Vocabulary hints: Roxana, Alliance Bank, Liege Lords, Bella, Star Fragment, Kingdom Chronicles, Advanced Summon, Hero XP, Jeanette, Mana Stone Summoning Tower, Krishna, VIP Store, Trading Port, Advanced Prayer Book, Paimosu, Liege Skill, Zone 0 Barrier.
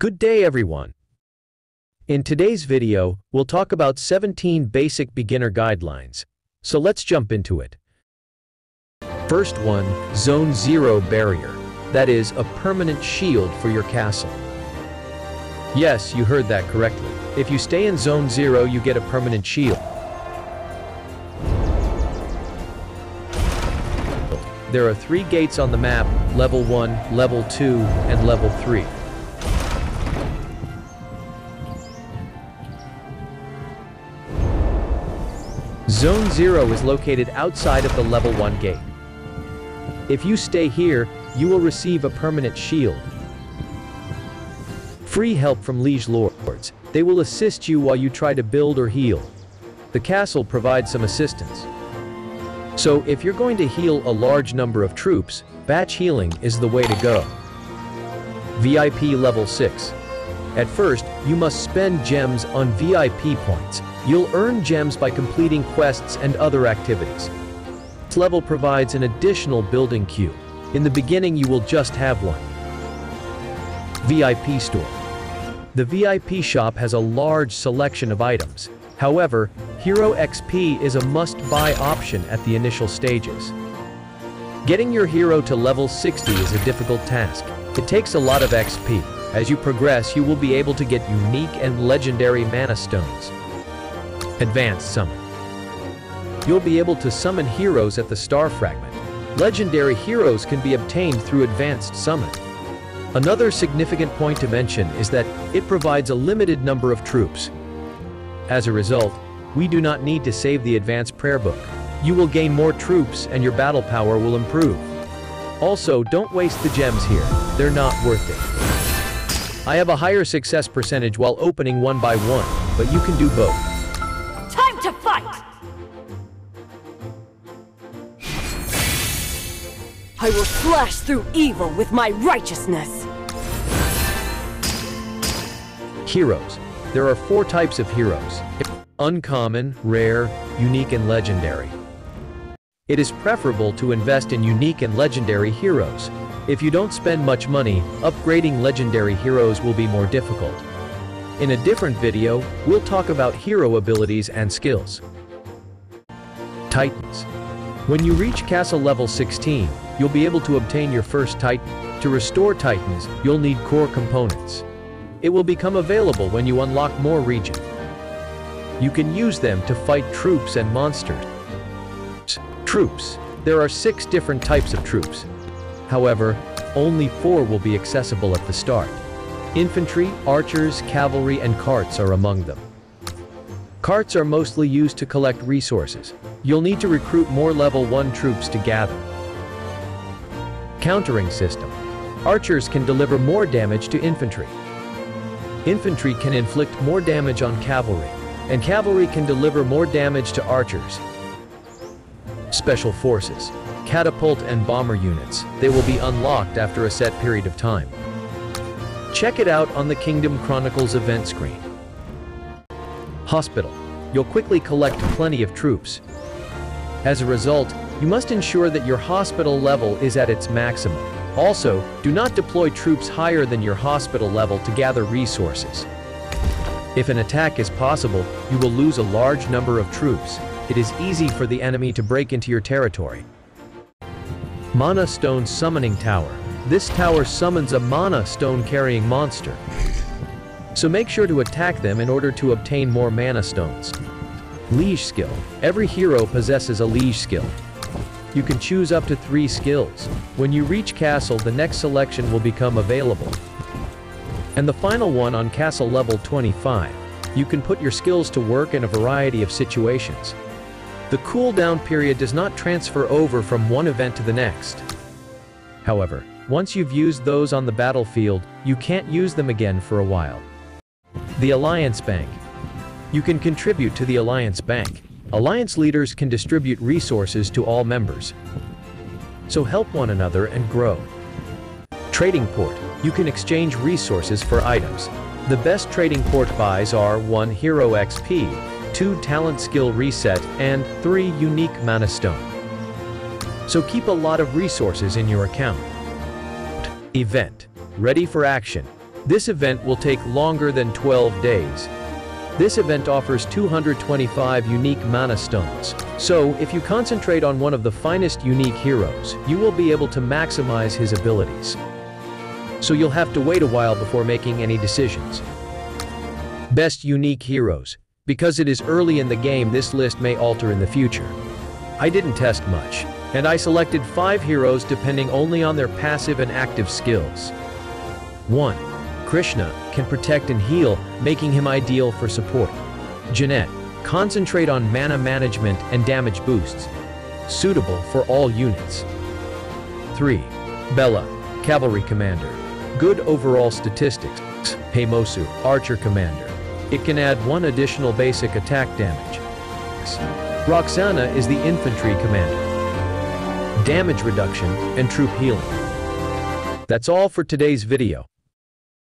Good day everyone. In today's video, we'll talk about 17 basic beginner guidelines. So let's jump into it. First one, Zone 0 Barrier. That is, a permanent shield for your castle. Yes, you heard that correctly. If you stay in Zone 0, you get a permanent shield. There are 3 gates on the map, Level 1, Level 2, and Level 3. Zone 0 is located outside of the Level 1 gate. If you stay here, you will receive a permanent shield. Free help from Liege Lords. They will assist you while you try to build or heal. The castle provides some assistance. So if you're going to heal a large number of troops, batch healing is the way to go. VIP Level 6. At first, you must spend gems on VIP points. You'll earn gems by completing quests and other activities. This level provides an additional building queue. In the beginning, you will just have one. VIP Store. The VIP shop has a large selection of items. However, Hero XP is a must-buy option at the initial stages. Getting your hero to level 60 is a difficult task. It takes a lot of XP. As you progress, you will be able to get unique and legendary Mana Stones. Advanced Summon. You'll be able to summon heroes at the Star Fragment. Legendary heroes can be obtained through Advanced Summon. Another significant point to mention is that it provides a limited number of troops. As a result, we do not need to save the Advanced Prayer Book. You will gain more troops and your battle power will improve. Also, don't waste the gems here. They're not worth it. I have a higher success percentage while opening one by one, but you can do both. I will slash through evil with my righteousness! Heroes. There are 4 types of heroes. Uncommon, rare, unique and legendary. It is preferable to invest in unique and legendary heroes. If you don't spend much money, upgrading legendary heroes will be more difficult. In a different video, we'll talk about hero abilities and skills. Titans. When you reach Castle Level 16, you'll be able to obtain your first Titan. To restore Titans, you'll need core components. It will become available when you unlock more regions. You can use them to fight troops and monsters. Troops. There are 6 different types of troops. However, only 4 will be accessible at the start. Infantry, archers, cavalry, and carts are among them. Carts are mostly used to collect resources. You'll need to recruit more level 1 troops to gather. Countering system. Archers can deliver more damage to infantry. Infantry can inflict more damage on cavalry, and cavalry can deliver more damage to archers. Special forces. Catapult and bomber units. They will be unlocked after a set period of time. Check it out on the Kingdom Chronicles event screen. Hospital. You'll quickly collect plenty of troops. As a result, you must ensure that your hospital level is at its maximum. Also, do not deploy troops higher than your hospital level to gather resources. If an attack is possible, you will lose a large number of troops. It is easy for the enemy to break into your territory. Mana Stone Summoning Tower. This tower summons a Mana Stone carrying monster. So make sure to attack them in order to obtain more Mana Stones. Liege Skill. Every hero possesses a Liege Skill. You can choose up to 3 skills. When you reach Castle, the next selection will become available. And the final one on Castle Level 25. You can put your skills to work in a variety of situations. The cooldown period does not transfer over from one event to the next. However, once you've used those on the battlefield, you can't use them again for a while. The Alliance Bank. You can contribute to the Alliance Bank. Alliance leaders can distribute resources to all members. So help one another and grow. Trading Port. You can exchange resources for items. The best Trading Port buys are 1 Hero XP, 2 Talent Skill Reset, and 3 Unique Mana Stone. So keep a lot of resources in your account. Event. Ready for action. This event will take longer than 12 days. This event offers 225 unique Mana Stones. So, if you concentrate on one of the finest unique heroes, you will be able to maximize his abilities. So you'll have to wait a while before making any decisions. Best unique heroes. Because it is early in the game, this list may alter in the future. I didn't test much, and I selected 5 heroes depending only on their passive and active skills. 1. Krishna can protect and heal, making him ideal for support. Jeanette, concentrate on mana management and damage boosts. Suitable for all units. 3. Bella, Cavalry Commander. Good overall statistics. Paimosu, Archer Commander. It can add 1 additional basic attack damage. Roxana is the Infantry Commander. Damage reduction and troop healing. That's all for today's video.